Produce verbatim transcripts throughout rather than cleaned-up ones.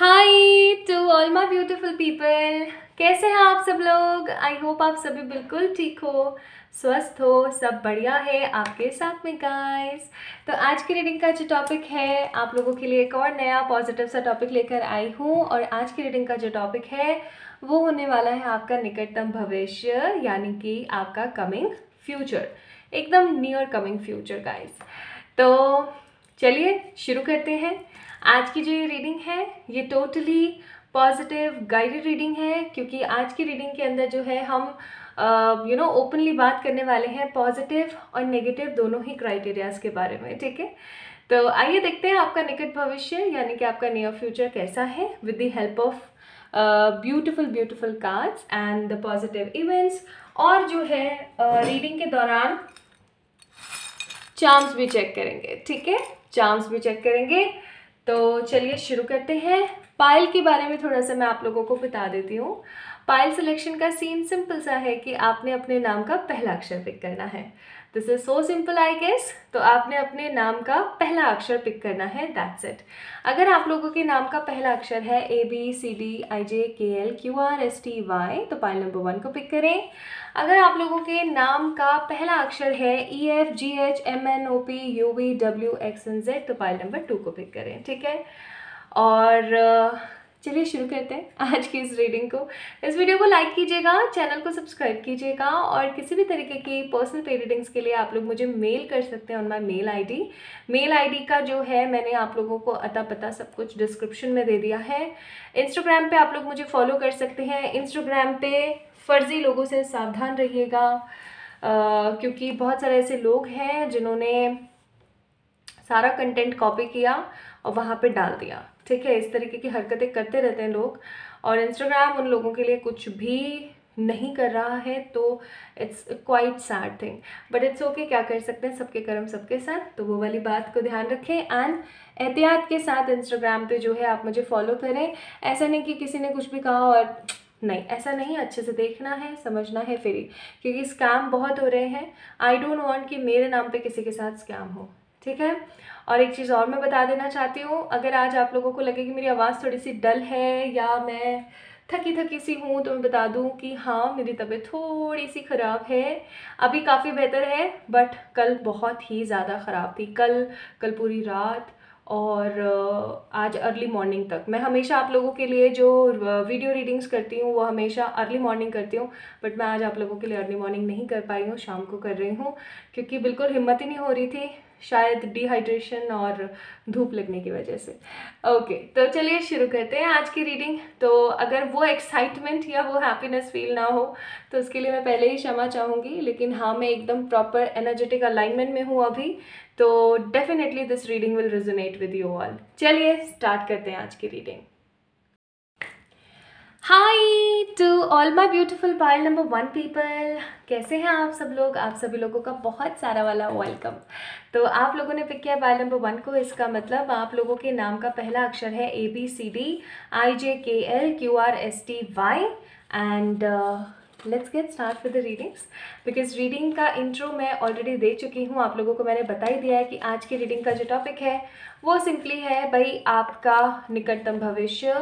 Hi to all my beautiful people, कैसे हैं आप सब लोग। आई होप आप सभी बिल्कुल ठीक हो, स्वस्थ हो, सब बढ़िया है आपके साथ में गाइस। तो आज की रीडिंग का जो टॉपिक है आप लोगों के लिए एक और नया पॉजिटिव सा टॉपिक लेकर आई हूँ। और आज की रीडिंग का जो टॉपिक है वो होने वाला है आपका निकटतम भविष्य, यानी कि आपका कमिंग फ्यूचर, एकदम नियर कमिंग फ्यूचर गाइस। तो चलिए शुरू करते हैं। आज की जो ये रीडिंग है ये टोटली पॉजिटिव गाइडेड रीडिंग है, क्योंकि आज की रीडिंग के अंदर जो है हम यू नो ओपनली बात करने वाले हैं पॉजिटिव और नेगेटिव दोनों ही क्राइटेरियाज़ के बारे में, ठीक है। तो आइए देखते हैं आपका निकट भविष्य यानी कि आपका नियर फ्यूचर कैसा है with the help of beautiful beautiful cards and the positive events. और जो है रीडिंग uh, के दौरान चार्म्स भी चेक करेंगे, ठीक है, चार्म्स भी चेक करेंगे। तो चलिए शुरू करते हैं। पायल के बारे में थोड़ा सा मैं आप लोगों को बता देती हूँ। पायल सिलेक्शन का सीन सिंपल सा है कि आपने अपने नाम का पहला अक्षर पिक करना है। This is so simple I guess. तो आपने अपने नाम का पहला अक्षर पिक करना है, दैट्स इट। अगर आप लोगों के नाम का पहला अक्षर है A B C D I J K L Q R S T Y, तो पायल नंबर वन को पिक करें। अगर आप लोगों के नाम का पहला अक्षर है E F G H M N O P U V W X N Z, तो पायल नंबर टू को पिक करें, ठीक है। और चलिए शुरू करते हैं आज की इस रीडिंग को। इस वीडियो को लाइक कीजिएगा, चैनल को सब्सक्राइब कीजिएगा। और किसी भी तरीके की पर्सनल पे रीडिंग्स के लिए आप लोग मुझे मेल कर सकते हैं on my mail ID. Mail ID का जो है मैंने आप लोगों को अता पता सब कुछ डिस्क्रिप्शन में दे दिया है। इंस्टाग्राम पे आप लोग मुझे फॉलो कर सकते हैं। इंस्टाग्राम पे फर्जी लोगों से सावधान रहिएगा, क्योंकि बहुत सारे ऐसे लोग हैं जिन्होंने सारा कंटेंट कॉपी किया और वहाँ पे डाल दिया, ठीक है। इस तरीके की हरकतें करते रहते हैं लोग, और इंस्टाग्राम उन लोगों के लिए कुछ भी नहीं कर रहा है। तो it's quite sad thing, but it's okay, क्या कर सकते हैं, सबके कर्म सबके साथ। तो वो वाली बात को ध्यान रखें एंड एहतियात के साथ इंस्टाग्राम पे जो है आप मुझे फॉलो करें। ऐसा नहीं कि किसी ने कुछ भी कहा और नहीं, ऐसा नहीं, अच्छे से देखना है, समझना है फिर ही, क्योंकि स्कैम बहुत हो रहे हैं। आई डोंट वांट कि मेरे नाम पे किसी के साथ स्कैम हो, ठीक है। और एक चीज़ और मैं बता देना चाहती हूँ, अगर आज आप लोगों को लगे कि मेरी आवाज़ थोड़ी सी डल है या मैं थकी थकी सी हूँ, तो मैं बता दूँ कि हाँ, मेरी तबीयत थोड़ी सी ख़राब है। अभी काफ़ी बेहतर है, बट कल बहुत ही ज़्यादा ख़राब थी। कल कल पूरी रात और आज अर्ली मॉर्निंग तक। मैं हमेशा आप लोगों के लिए जो वीडियो रीडिंग्स करती हूँ वो हमेशा अर्ली मॉर्निंग करती हूँ, बट मैं आज आप लोगों के लिए अर्ली मॉर्निंग नहीं कर पाई हूँ, शाम को कर रही हूँ, क्योंकि बिल्कुल हिम्मत ही नहीं हो रही थी, शायद डिहाइड्रेशन और धूप लगने की वजह से। ओके, तो चलिए शुरू करते हैं आज की रीडिंग। तो अगर वो एक्साइटमेंट या वो हैप्पीनेस फील ना हो तो उसके लिए मैं पहले ही क्षमा चाहूँगी, लेकिन हाँ, मैं एकदम प्रॉपर एनर्जेटिक अलाइनमेंट में हूँ अभी, तो definitely this reading will resonate with you all. चलिए स्टार्ट करते हैं आज की reading. Hi to all my beautiful pile number one people, कैसे हैं आप सब लोग। आप सभी लोगों का बहुत सारा वाला वेलकम। तो आप लोगों ने पिक किया पायल नंबर वन को, इसका मतलब आप लोगों के नाम का पहला अक्षर है A B C D I J K L Q R S T Y. And let's get start with the readings, because reading का इंट्रो मैं ऑलरेडी दे चुकी हूँ आप लोगों को। मैंने बता ही दिया है कि आज की रीडिंग का जो टॉपिक है वो सिंपली है भाई आपका निकटतम भविष्य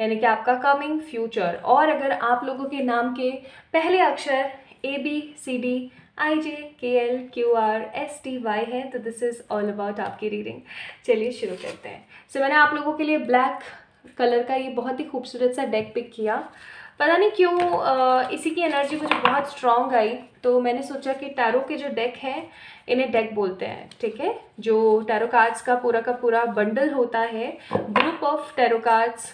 यानी कि आपका कमिंग फ्यूचर। और अगर आप लोगों के नाम के पहले अक्षर A B C D I J K L Q R S T Y है, तो दिस इज़ ऑल अबाउट आपकी रीडिंग। चलिए शुरू करते हैं। सो so, मैंने आप लोगों के लिए ब्लैक कलर का ये बहुत ही खूबसूरत सा डेक पिक किया। पता नहीं क्यों इसी की एनर्जी मुझे बहुत स्ट्रॉन्ग आई, तो मैंने सोचा कि टैरो के जो डेक हैं इन्हें डेक बोलते हैं, ठीक है। जो टैरो कार्ड्स का पूरा का पूरा बंडल होता है, group of tarot cards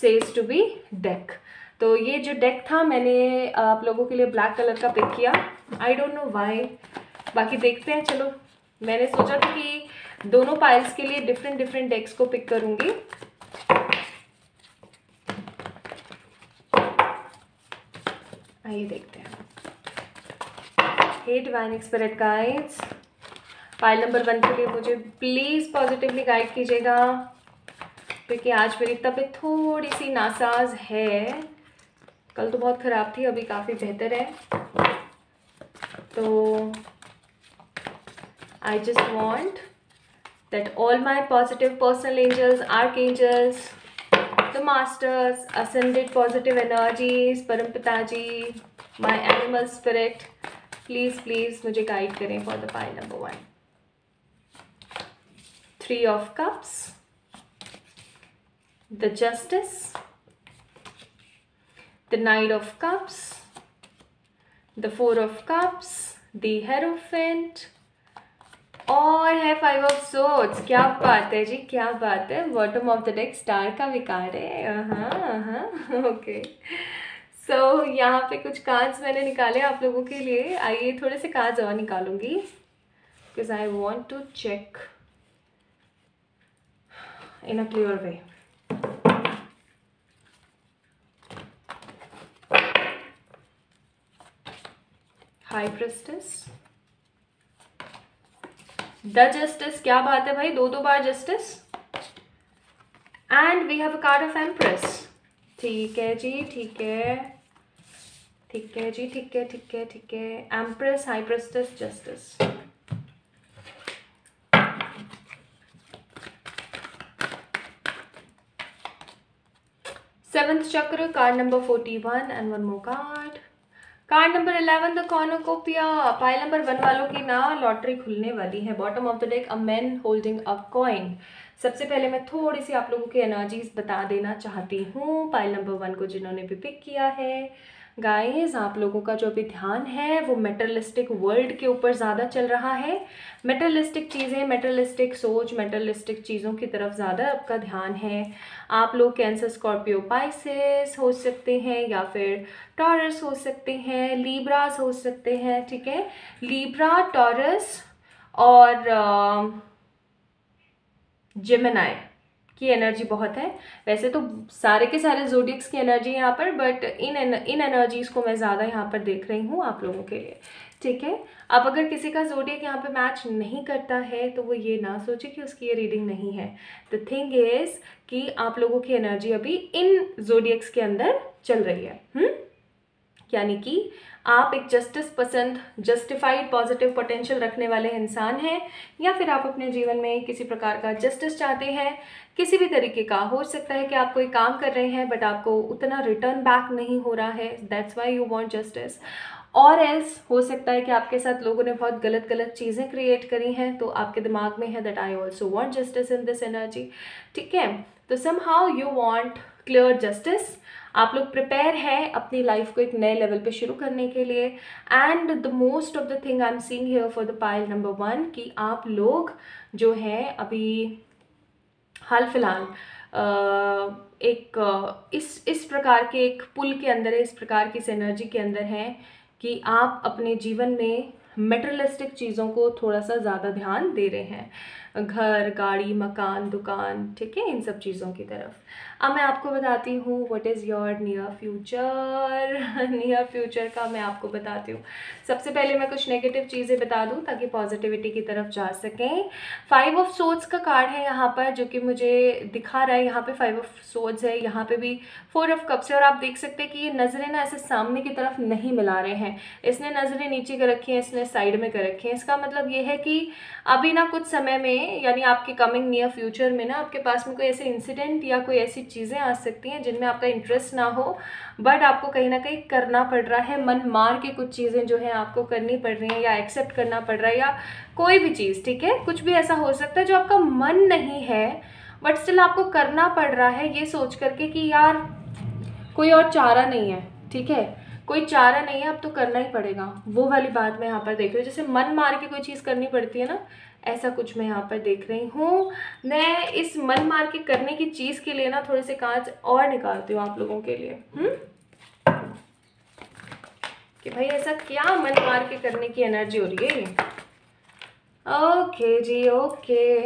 says to be deck. तो ये जो डेक था मैंने आप लोगों के लिए ब्लैक कलर का पिक किया, आई डोंट नो व्हाई, बाकी देखते हैं। चलो, मैंने सोचा था कि दोनों पायल्स के लिए डिफरेंट डिफरेंट डेक्स को पिक करूँगी। आइए देखते हैं। हे divine expert guides, pile number one के लिए मुझे प्लीज़ पॉजिटिवली गाइड कीजिएगा, क्योंकि आज मेरी तबीयत थोड़ी सी नासाज है। कल तो बहुत ख़राब थी, अभी काफ़ी बेहतर है। तो I just want that all my positive personal angels, archangels, The Masters, Ascended Positive Energies, Parampitaji, My Animal Spirit, please please मुझे गाइड करें for the pile number one. Three of Cups, the Justice, the Knight of Cups, the Four of Cups, the Hierophant और है five of swords. क्या बात है जी, क्या बात है. Bottom of the deck star का विकार है. हाँ हाँ ओके. सो यहाँ पे कुछ कार्ड्स मैंने निकाले आप लोगों के लिए. आइए थोड़े से कार्ड्स और निकालूंगी because I want to check in a clear way. High priestess, the justice. क्या बात है भाई, दो दो बार justice. And we have a card of empress. ठीक है जी, ठीक है ठीक है जी, ठीक है ठीक है ठीक है. Empress, high priestess, justice. Seventh chakra, card number forty one and one more card. Card number eleven, the cornucopia. Pile number one वालों की ना लॉटरी खुलने वाली है. Bottom of the deck, a man holding a coin. सबसे पहले मैं थोड़ी सी आप लोगों की एनर्जीज बता देना चाहती हूँ पाइल नंबर वन को जिन्होंने भी पिक किया है. गाइस, आप लोगों का जो भी ध्यान है वो मेटरलिस्टिक वर्ल्ड के ऊपर ज़्यादा चल रहा है. मेटरलिस्टिक चीज़ें, मेटरलिस्टिक सोच, मेटरलिस्टिक चीज़ों की तरफ ज़्यादा आपका ध्यान है. आप लोग कैंसर, स्कॉर्पियो, पाइसेस हो सकते हैं या फिर टॉरस हो सकते हैं, लीब्रास हो सकते हैं. ठीक है, लीब्रा, टॉरस और जेमिनाई की एनर्जी बहुत है. वैसे तो सारे के सारे ज़ोडियक्स की एनर्जी यहाँ पर, बट इन इन एनर्जीज़ को मैं ज़्यादा यहाँ पर देख रही हूँ आप लोगों के लिए. ठीक है, अब अगर किसी का ज़ोडियक यहाँ पे मैच नहीं करता है तो वो ये ना सोचे कि उसकी ये रीडिंग नहीं है. द थिंग इज़ कि आप लोगों की एनर्जी अभी इन ज़ोडियक्स के अंदर चल रही है. हुँ? यानी कि आप एक जस्टिस पसंद, जस्टिफाइड, पॉजिटिव पोटेंशियल रखने वाले इंसान हैं, या फिर आप अपने जीवन में किसी प्रकार का जस्टिस चाहते हैं किसी भी तरीके का. हो सकता है कि आप कोई काम कर रहे हैं बट आपको उतना रिटर्न बैक नहीं हो रहा है, that's why you want justice. और एल्स हो सकता है कि आपके साथ लोगों ने बहुत गलत गलत चीज़ें क्रिएट करी हैं तो आपके दिमाग में है that I also want justice in this energy. ठीक है, तो somehow you want clear justice. आप लोग प्रिपेयर हैं अपनी लाइफ को एक नए लेवल पे शुरू करने के लिए. And the most of the thing I am seeing here for the pile number one कि आप लोग जो है अभी हाल फिलहाल एक इस इस प्रकार के एक पुल के अंदर है, इस प्रकार की एनर्जी के अंदर है कि आप अपने जीवन में मेटेरियलिस्टिक चीज़ों को थोड़ा सा ज़्यादा ध्यान दे रहे हैं. घर, गाड़ी, मकान, दुकान, ठीक है, इन सब चीज़ों की तरफ. अब मैं आपको बताती हूँ what is your near future. Near future का मैं आपको बताती हूँ. सबसे पहले मैं कुछ नेगेटिव चीज़ें बता दूँ ताकि पॉजिटिविटी की तरफ जा सकें. फाइव ऑफ सोर्ड्स का कार्ड है यहाँ पर जो कि मुझे दिखा रहा है. यहाँ पर फाइव ऑफ सोर्ड्स है, यहाँ पर भी फोर ऑफ कप्स है. और आप देख सकते हैं कि ये नज़रें ना ऐसे सामने की तरफ नहीं मिला रहे हैं, इसने नज़रें नीचे कर रखी हैं, इसने साइड में कर रखे हैं. इसका मतलब ये है कि अभी ना कुछ समय में, यानी आपके कमिंग नियर फ्यूचर में ना आपके पास में कोई ऐसे इंसिडेंट या कोई ऐसी चीज़ें आ सकती हैं जिनमें आपका इंटरेस्ट ना हो बट आपको कहीं ना कहीं करना पड़ रहा है. मन मार के कुछ चीज़ें जो हैं आपको करनी पड़ रही हैं या एक्सेप्ट करना पड़ रहा है या कोई भी चीज़. ठीक है, कुछ भी ऐसा हो सकता है जो आपका मन नहीं है बट स्टिल आपको करना पड़ रहा है ये सोच करके कि यार कोई और चारा नहीं है. ठीक है, कोई चारा नहीं है, अब तो करना ही पड़ेगा. वो वाली बात मैं यहाँ पर देख रही हूँ, जैसे मन मार के कोई चीज़ करनी पड़ती है ना, ऐसा कुछ मैं यहाँ पर देख रही हूँ. मैं इस मन मार के करने की चीज़ के लिए ना थोड़े से कार्ड्स और निकालती हूँ आप लोगों के लिए. हुँ? कि भाई ऐसा क्या मन मार के करने की एनर्जी हो रही है. ओके जी, ओके.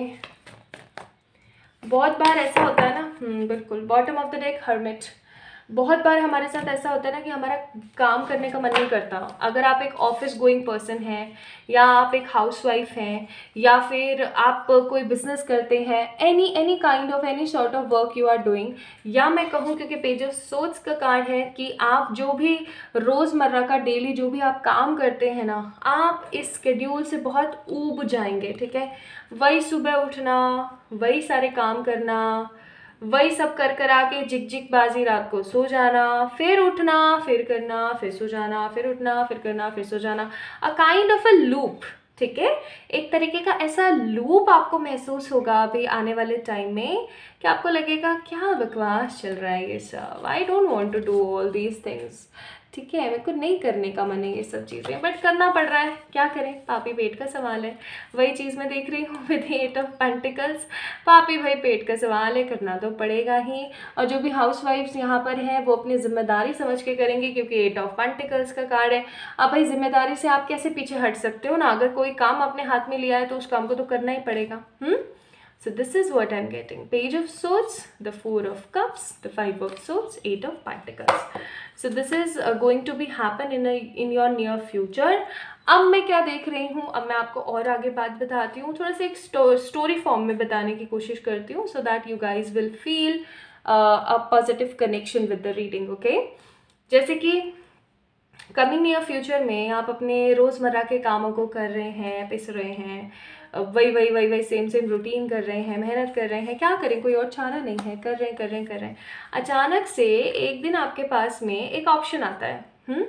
बहुत बार ऐसा होता है ना, बिल्कुल. Bottom of the deck, hermit. बहुत बार हमारे साथ ऐसा होता है ना कि हमारा काम करने का मन नहीं करता. अगर आप एक ऑफिस गोइंग पर्सन हैं या आप एक हाउसवाइफ हैं या फिर आप कोई बिजनेस करते हैं, any any kind of, any sort of work you are doing, या मैं कहूँ क्योंकि पेज ऑफ सोर्ड्स का कार्ड है कि आप जो भी रोज़मर्रा का डेली जो भी आप काम करते हैं ना, आप इस शेड्यूल से बहुत ऊब जाएंगे. ठीक है, वही सुबह उठना, वही सारे काम करना, वही सब कर कर आके जिक जिक बाजी रात को सो जाना, फिर उठना, फिर करना, फिर सो जाना, फिर उठना, फिर करना, फिर सो जाना, a kind of a loop. ठीक है, एक तरीके का ऐसा लूप आपको महसूस होगा अभी आने वाले टाइम में कि आपको लगेगा क्या बकवास चल रहा है ये सब, I don't want to do all these things. ठीक है, मेरे को नहीं करने का मन है ये सब चीज़ें, बट करना पड़ रहा है, क्या करें, पापी पेट का सवाल है. वही चीज़ मैं देख रही हूँ विद एट ऑफ पेंटिकल्स, पापी भाई पेट का सवाल है, करना तो पड़ेगा ही. और जो भी हाउस वाइफ्स यहाँ पर हैं वो अपनी जिम्मेदारी समझ के करेंगे क्योंकि एट ऑफ पेंटिकल्स का कार्ड है. अब भाई जिम्मेदारी से आप कैसे पीछे हट सकते हो ना, अगर कोई काम अपने हाथ में लिया है तो उस काम को तो करना ही पड़ेगा. हम्म, so this is what I'm getting. Page of Swords, the Four of Cups, the Five of Swords, Eight of Pentacles. So this is uh, going to be happen in a in your near future. अब मैं क्या देख रही हूँ, अब मैं आपको और आगे बात बताती हूँ, थोड़ा सा एक स्टोरी फॉर्म में बताने की कोशिश करती हूँ so that you guys will feel uh, a positive connection with the reading. Okay, जैसे कि कमिंग नियर फ्यूचर में आप अपने रोज़मर्रा के कामों को कर रहे हैं, पिस रहे हैं, वही वही वही वही सेम सेम रूटीन कर रहे हैं, मेहनत कर रहे हैं, क्या करें, कोई और चारा नहीं है, कर रहे हैं कर रहे हैं कर रहे हैं. अचानक से एक दिन आपके पास में एक ऑप्शन आता है. हुँ?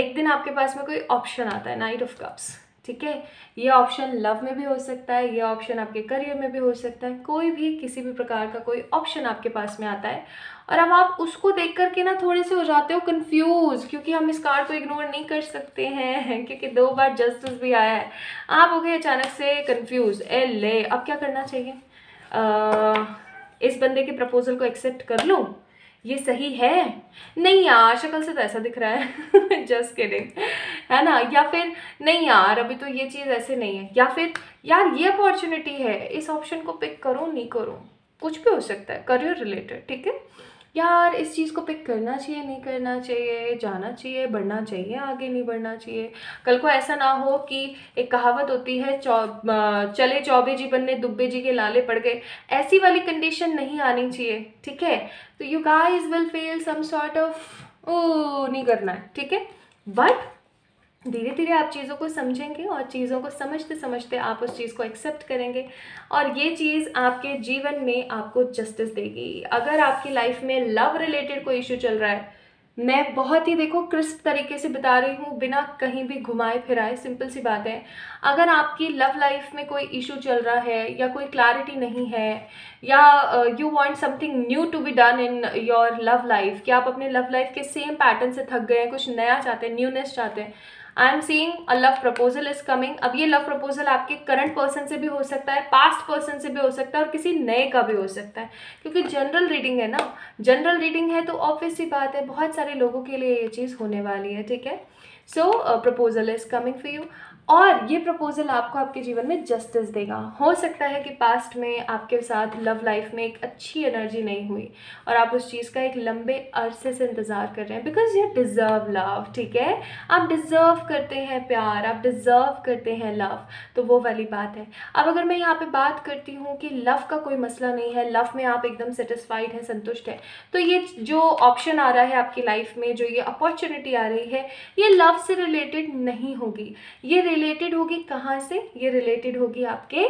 एक दिन आपके पास में कोई ऑप्शन आता है, नाइट ऑफ कप्स. ठीक है, ये ऑप्शन लव में भी हो सकता है, ये ऑप्शन आपके करियर में भी हो सकता है, कोई भी किसी भी प्रकार का कोई ऑप्शन आपके पास में आता है और अब आप उसको देख करके ना थोड़े से हो जाते हो कंफ्यूज, क्योंकि हम इस कार्ड को इग्नोर नहीं कर सकते हैं क्योंकि दो बार जस्टिस भी आया है. आप हो गए अचानक से कंफ्यूज, ए ले अब क्या करना चाहिए, आ, इस बंदे के प्रपोजल को एक्सेप्ट कर लूँ, ये सही है, नहीं यार शक्ल से तो ऐसा दिख रहा है जस्ट किडिंग, है ना, या फिर नहीं यार अभी तो ये चीज़ ऐसे नहीं है, या फिर यार ये अपॉर्चुनिटी है, इस ऑप्शन को पिक करो नहीं करो, कुछ भी हो सकता है करियर रिलेटेड. ठीक है, यार इस चीज़ को पिक करना चाहिए नहीं करना चाहिए, जाना चाहिए बढ़ना चाहिए आगे नहीं बढ़ना चाहिए. कल को ऐसा ना हो कि एक कहावत होती है चौ चले चौबे जी बनने दुब्बे जी के लाले पड़ गए, ऐसी वाली कंडीशन नहीं आनी चाहिए. ठीक है, तो you guys will feel some sort of ओ नहीं करना है. ठीक है, बट धीरे धीरे आप चीज़ों को समझेंगे और चीज़ों को समझते समझते आप उस चीज़ को एक्सेप्ट करेंगे और ये चीज़ आपके जीवन में आपको जस्टिस देगी. अगर आपकी लाइफ में लव रिलेटेड कोई इशू चल रहा है, मैं बहुत ही देखो क्रिस्प तरीके से बता रही हूँ बिना कहीं भी घुमाए फिराए, सिंपल सी बात है. अगर आपकी लव लाइफ में कोई इशू चल रहा है या कोई क्लैरिटी नहीं है या you want something new to be done in your love life, कि आप अपने लव लाइफ के सेम पैटर्न से थक गए हैं, कुछ नया चाहते हैं, न्यूनेस चाहते हैं, I am seeing a love proposal is coming. अब ये लव प्रपोजल आपके करंट पर्सन से भी हो सकता है, पास्ट पर्सन से भी हो सकता है और किसी नए का भी हो सकता है, क्योंकि जनरल रीडिंग है ना, जनरल रीडिंग है तो ऑब्वियस सी बात है बहुत सारे लोगों के लिए ये चीज़ होने वाली है. ठीक है, so proposal is coming for you और ये प्रपोजल आपको आपके जीवन में जस्टिस देगा. हो सकता है कि पास्ट में आपके साथ लव लाइफ में एक अच्छी एनर्जी नहीं हुई और आप उस चीज़ का एक लंबे अरसे से इंतज़ार कर रहे हैं, बिकॉज यू डिज़र्व लव. ठीक है, आप डिज़र्व करते हैं प्यार, आप डिज़र्व करते हैं लव, तो वो वाली बात है. अब अगर मैं यहाँ पे बात करती हूँ कि लव का कोई मसला नहीं है, लव में आप एकदम सेटिस्फाइड हैं, संतुष्ट हैं, तो ये जो ऑप्शन आ रहा है आपकी लाइफ में, जो ये अपॉर्चुनिटी आ रही है, ये लव से रिलेटेड नहीं होगी. ये रिलेटेड होगी कहाँ से, ये रिलेटेड होगी आपके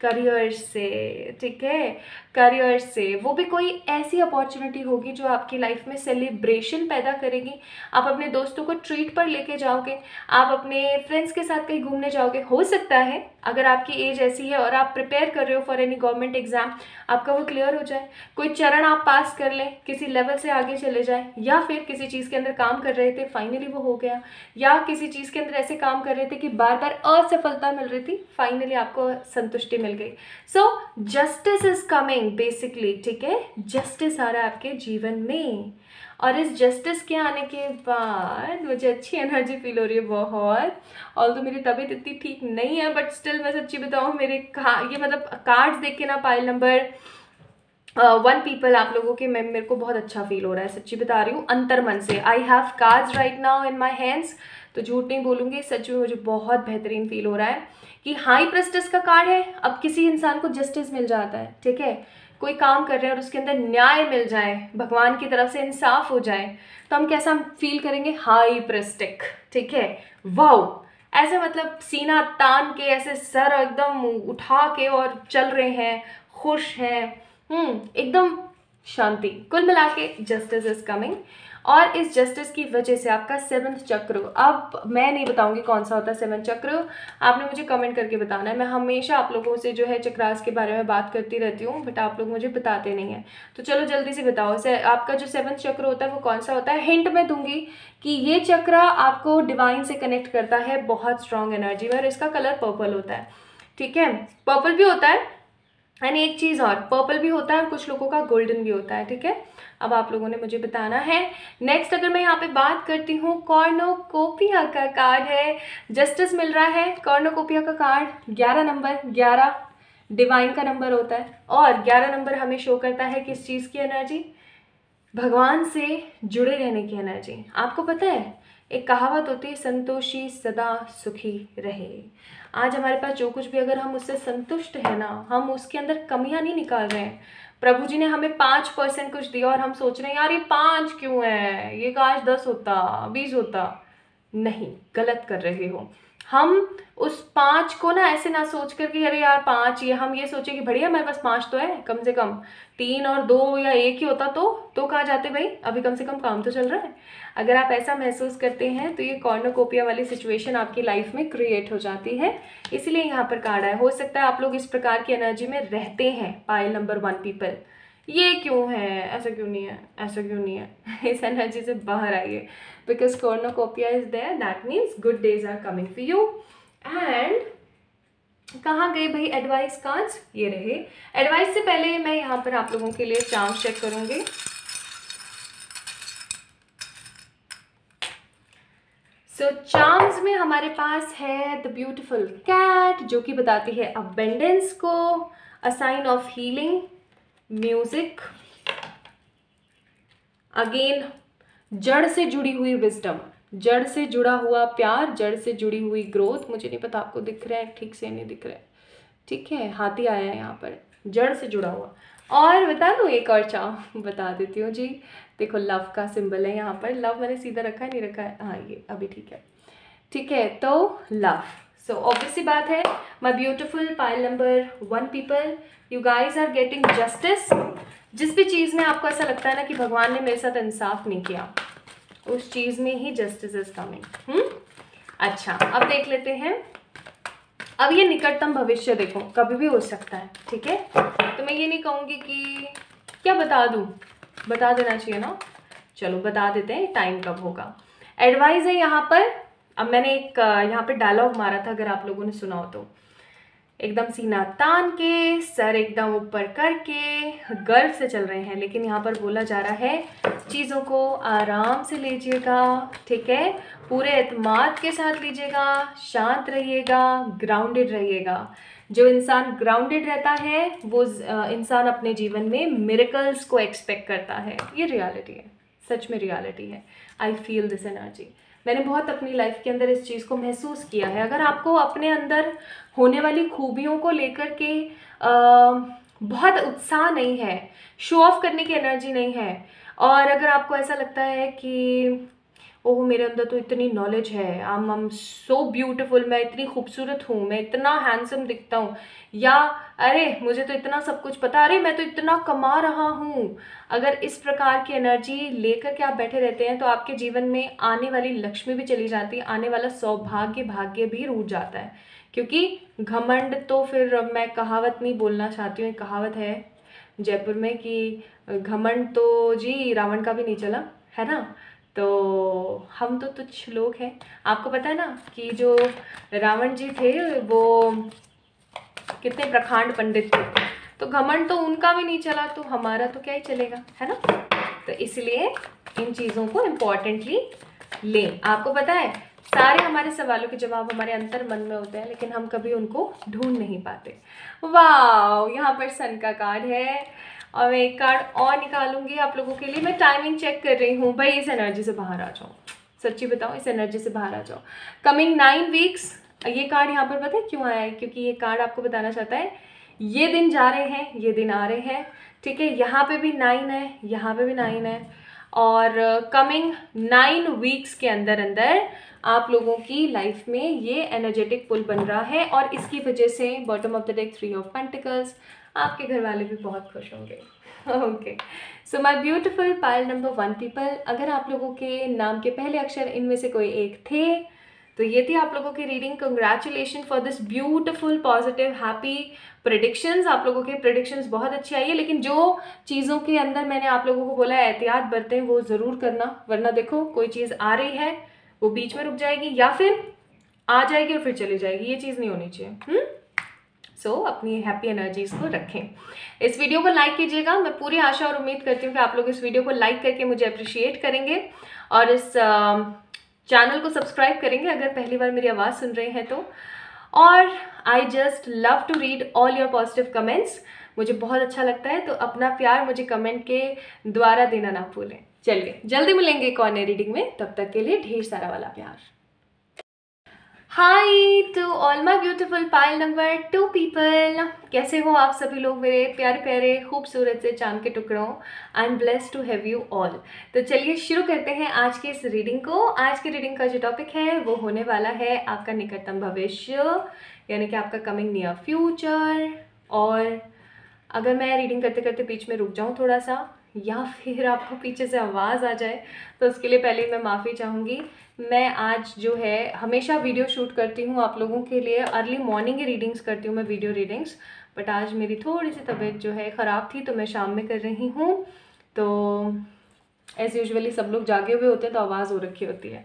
करियर से. ठीक है, करियर से, वो भी कोई ऐसी अपॉर्चुनिटी होगी जो आपकी लाइफ में सेलिब्रेशन पैदा करेगी. आप अपने दोस्तों को ट्रीट पर लेके जाओगे, आप अपने फ्रेंड्स के साथ कहीं घूमने जाओगे. हो सकता है अगर आपकी एज ऐसी है और आप प्रिपेयर कर रहे हो फॉर एनी गवर्नमेंट एग्ज़ाम, आपका वो क्लियर हो जाए, कोई चरण आप पास कर लें, किसी लेवल से आगे चले जाएँ, या फिर किसी चीज़ के अंदर काम कर रहे थे फाइनली वो हो गया, या किसी चीज़ के अंदर ऐसे काम कर रहे थे कि बार बार असफलता मिल रही थी, फाइनली आपको संतुष्टि मिल गई. So justice is coming basically. ठीक है, जस्टिस आ रहा है आपके जीवन में और इस जस्टिस के आने के बाद मुझे अच्छी एनर्जी फील हो रही है बहुत. ऑल्दो मेरी तबीयत इतनी ठीक नहीं है बट स्टिल मैं सच्ची बताऊँ, मेरे का ये मतलब कार्ड्स देख के ना पाइल नंबर वन पीपल आप लोगों के मैं मेरे को बहुत अच्छा फील हो रहा है, सच्ची बता रही हूँ अंतर मन से. I have cards right now in my hands, तो झूठ नहीं बोलूँगी, सच में मुझे बहुत बेहतरीन फील हो रहा है कि हाई प्रस्टिस का कार्ड है. अब किसी इंसान को जस्टिस मिल जाता है, ठीक है, कोई काम कर रहे हैं और उसके अंदर न्याय मिल जाए, भगवान की तरफ से इंसाफ हो जाए, तो हम कैसा फील करेंगे, हाई प्रेस्टिक. ठीक है, वाओ, ऐसे मतलब सीना तान के ऐसे सर एकदम उठा के और चल रहे हैं, खुश हैं, हम्म एकदम शांति। कुल मिला के जस्टिस इज कमिंग, और इस जस्टिस की वजह से आपका सेवंथ चक्र, अब मैं नहीं बताऊंगी कौन सा होता है सेवंथ चक्र, आपने मुझे कमेंट करके बताना है। मैं हमेशा आप लोगों से जो है चक्रास के बारे में बात करती रहती हूँ, बट आप लोग मुझे बताते नहीं हैं। तो चलो जल्दी से बताओ से आपका जो सेवंथ चक्र होता है वो कौन सा होता है। हिंट मैं दूंगी कि ये चक्र आपको डिवाइन से कनेक्ट करता है बहुत स्ट्रॉन्ग एनर्जी में, और इसका कलर पर्पल होता है। ठीक है, पर्पल भी होता है, यानी एक चीज़ और पर्पल भी होता है और कुछ लोगों का गोल्डन भी होता है। ठीक है, अब आप लोगों ने मुझे बताना है। नेक्स्ट अगर मैं यहाँ पे बात करती हूँ, कॉर्नोकोपिया का कार्ड है, जस्टिस मिल रहा है। कॉर्नोकोपिया का कार्ड ग्यारह नंबर, ग्यारह डिवाइन का नंबर होता है, और ग्यारह नंबर हमें शो करता है किस चीज़ की एनर्जी, भगवान से जुड़े रहने की एनर्जी। आपको पता है एक कहावत होती है, संतोषी सदा सुखी रहे। आज हमारे पास जो कुछ भी, अगर हम उससे संतुष्ट है ना, हम उसके अंदर कमियां नहीं निकाल रहे हैं। प्रभु जी ने हमें पाँच परसेंट कुछ दिया और हम सोच रहे हैं यार ये पाँच क्यों है, ये काश दस होता, बीस होता। नहीं, गलत कर रहे हो। हम उस पाँच को ना ऐसे ना सोच करके अरे यार पाँच, ये हम ये सोचे कि बढ़िया हमारे पास पाँच तो है, कम से कम तीन और दो या एक ही होता तो तो कहाँ जाते भाई, अभी कम से कम काम तो चल रहा है। अगर आप ऐसा महसूस करते हैं तो ये कॉर्नोकोपिया वाली सिचुएशन आपकी लाइफ में क्रिएट हो जाती है, इसलिए यहाँ पर कार्ड आया। हो सकता है आप लोग इस प्रकार की एनर्जी में रहते हैं, पाइल नंबर वन पीपल, ये क्यों है, ऐसा क्यों नहीं है, ऐसा क्यों नहीं है। इस एनर्जी से बाहर आइए, because cornucopia is there, that means good days are coming for you. And कहाँ गए भाई एडवाइस कार्ड्स, ये रहे। एडवाइस से पहले मैं यहाँ पर आप लोगों के लिए चार्म चेक करूँगी। सो so, चार्म्स में हमारे पास है द ब्यूटिफुल कैट, जो कि बताती है अबेंडेंस को, a sign of healing, music, again जड़ से जुड़ी हुई विजडम, जड़ से जुड़ा हुआ प्यार, जड़ से जुड़ी हुई ग्रोथ। मुझे नहीं पता आपको दिख रहा है ठीक से, नहीं दिख रहा है, ठीक है, हाथी आया है यहाँ पर, जड़ से जुड़ा हुआ। और बता दूँ एक और चाव बता देती हूँ जी, देखो लव का सिंबल है यहाँ पर, लव मैंने सीधा रखा है नहीं रखा है, हाँ ये अभी ठीक है, ठीक है। तो लव, सो ऑब्वियसली बात है, my beautiful pile number one people, you guys are getting justice. जिस भी चीज़ में आपको ऐसा लगता है ना कि भगवान ने मेरे साथ इंसाफ नहीं किया, उस चीज़ में ही जस्टिस इज कमिंग। अच्छा, अब देख लेते हैं, अब ये निकटतम भविष्य देखो, कभी भी हो सकता है। ठीक है, तो मैं ये नहीं कहूँगी कि क्या बता दूँ, बता देना चाहिए ना, चलो बता देते हैं टाइम कब होगा। एडवाइस है यहाँ पर, अब मैंने एक यहाँ पे डायलॉग मारा था, अगर आप लोगों ने सुना हो तो, एकदम सीना तान के, सर एकदम ऊपर करके, गर्व से चल रहे हैं, लेकिन यहाँ पर बोला जा रहा है चीज़ों को आराम से लीजिएगा। ठीक है, पूरे एतमाद के साथ लीजिएगा, शांत रहिएगा, ग्राउंडेड रहिएगा। जो इंसान ग्राउंडेड रहता है वो इंसान अपने जीवन में मिरेकल्स को एक्सपेक्ट करता है। ये रियलिटी है, सच में रियलिटी है। आई फील दिस एनर्जी, मैंने बहुत अपनी लाइफ के अंदर इस चीज़ को महसूस किया है। अगर आपको अपने अंदर होने वाली खूबियों को लेकर के बहुत उत्साह नहीं है, शो ऑफ करने की एनर्जी नहीं है, और अगर आपको ऐसा लगता है कि ओह मेरे अंदर तो इतनी नॉलेज है, आम आम सो ब्यूटीफुल, मैं इतनी खूबसूरत हूँ, मैं इतना हैंडसम दिखता हूँ, या अरे मुझे तो इतना सब कुछ पता, अरे मैं तो इतना कमा रहा हूँ, अगर इस प्रकार की एनर्जी लेकर के आप बैठे रहते हैं तो आपके जीवन में आने वाली लक्ष्मी भी चली जाती है, आने वाला सौभाग्य भाग्य भी रूठ जाता है। क्योंकि घमंड, तो फिर मैं कहावत नहीं बोलना चाहती हूँ, एक कहावत है जयपुर में कि घमंड तो जी रावण का भी नहीं चला, है ना। तो हम तो तुच्छ लोग हैं, आपको पता है ना कि जो रावण जी थे वो कितने प्रखंड पंडित थे, तो घमंड तो उनका भी नहीं चला, तो हमारा तो क्या ही चलेगा, है ना। तो इसलिए इन चीज़ों को इम्पॉर्टेंटली लें। आपको पता है सारे हमारे सवालों के जवाब हमारे अंतर मन में होते हैं, लेकिन हम कभी उनको ढूंढ नहीं पाते। वाह, यहाँ पर सन का कार्ड है, और मैं एक कार्ड और निकालूंगी आप लोगों के लिए। मैं टाइमिंग चेक कर रही हूँ, भाई इस एनर्जी से बाहर आ जाओ, सच्ची बताओ इस एनर्जी से बाहर आ जाओ। कमिंग नाइन वीक्स, ये कार्ड यहाँ पर पता है क्यों आया है, क्योंकि ये कार्ड आपको बताना चाहता है ये दिन जा रहे हैं, ये दिन आ रहे हैं। ठीक है, यहाँ पे भी नाइन है, यहाँ पे भी नाइन है, और कमिंग नाइन वीक्स के अंदर अंदर आप लोगों की लाइफ में ये एनर्जेटिक पुल बन रहा है, और इसकी वजह से bottom of the deck three of pentacles, आपके घर वाले भी बहुत खुश होंगे। Okay, so my beautiful pile number one people, अगर आप लोगों के नाम के पहले अक्षर इनमें से कोई एक थे तो ये थी आप लोगों की reading. Congratulation for this beautiful positive happy predictions. आप लोगों के प्रेडिक्शंस बहुत अच्छी आई है, लेकिन जो चीज़ों के अंदर मैंने आप लोगों को बोला एहतियात बरतें वो ज़रूर करना, वरना देखो कोई चीज़ आ रही है वो बीच में रुक जाएगी या फिर आ जाएगी और फिर चली जाएगी, ये चीज़ नहीं होनी चाहिए। हम्म सो so, अपनी हैप्पी एनर्जीज को रखें। इस वीडियो को लाइक कीजिएगा, मैं पूरी आशा और उम्मीद करती हूँ कि आप लोग इस वीडियो को लाइक करके मुझे अप्रिशिएट करेंगे और इस चैनल को सब्सक्राइब करेंगे अगर पहली बार मेरी आवाज़ सुन रहे हैं तो। और I just love to read all your positive comments, मुझे बहुत अच्छा लगता है, तो अपना प्यार मुझे कमेंट के द्वारा देना ना भूलें। चलिए जल्दी मिलेंगे एक और नई रीडिंग में, तब तक के लिए ढेर सारा वाला प्यार। Hi to all my beautiful pile number two people, कैसे हो आप सभी लोग मेरे प्यारे प्यारे खूबसूरत से चांद के टुकड़ों। I am blessed to have you all. तो चलिए शुरू करते हैं आज की इस रीडिंग को। आज की रीडिंग का जो टॉपिक है वो होने वाला है आपका निकटतम भविष्य, यानी कि आपका कमिंग नियर फ्यूचर। और अगर मैं रीडिंग करते करते बीच में रुक जाऊँ थोड़ा सा या फिर आपको पीछे से आवाज़ आ जाए तो उसके लिए पहले मैं माफ़ी चाहूँगी। मैं आज जो है हमेशा वीडियो शूट करती हूँ आप लोगों के लिए, अर्ली मॉर्निंग की रीडिंग्स करती हूँ मैं, वीडियो रीडिंग्स, बट आज मेरी थोड़ी सी तबीयत जो है ख़राब थी तो मैं शाम में कर रही हूँ। तो एज़ यूजुअली सब लोग जागे हुए होते हैं तो आवाज़ हो रखी होती है।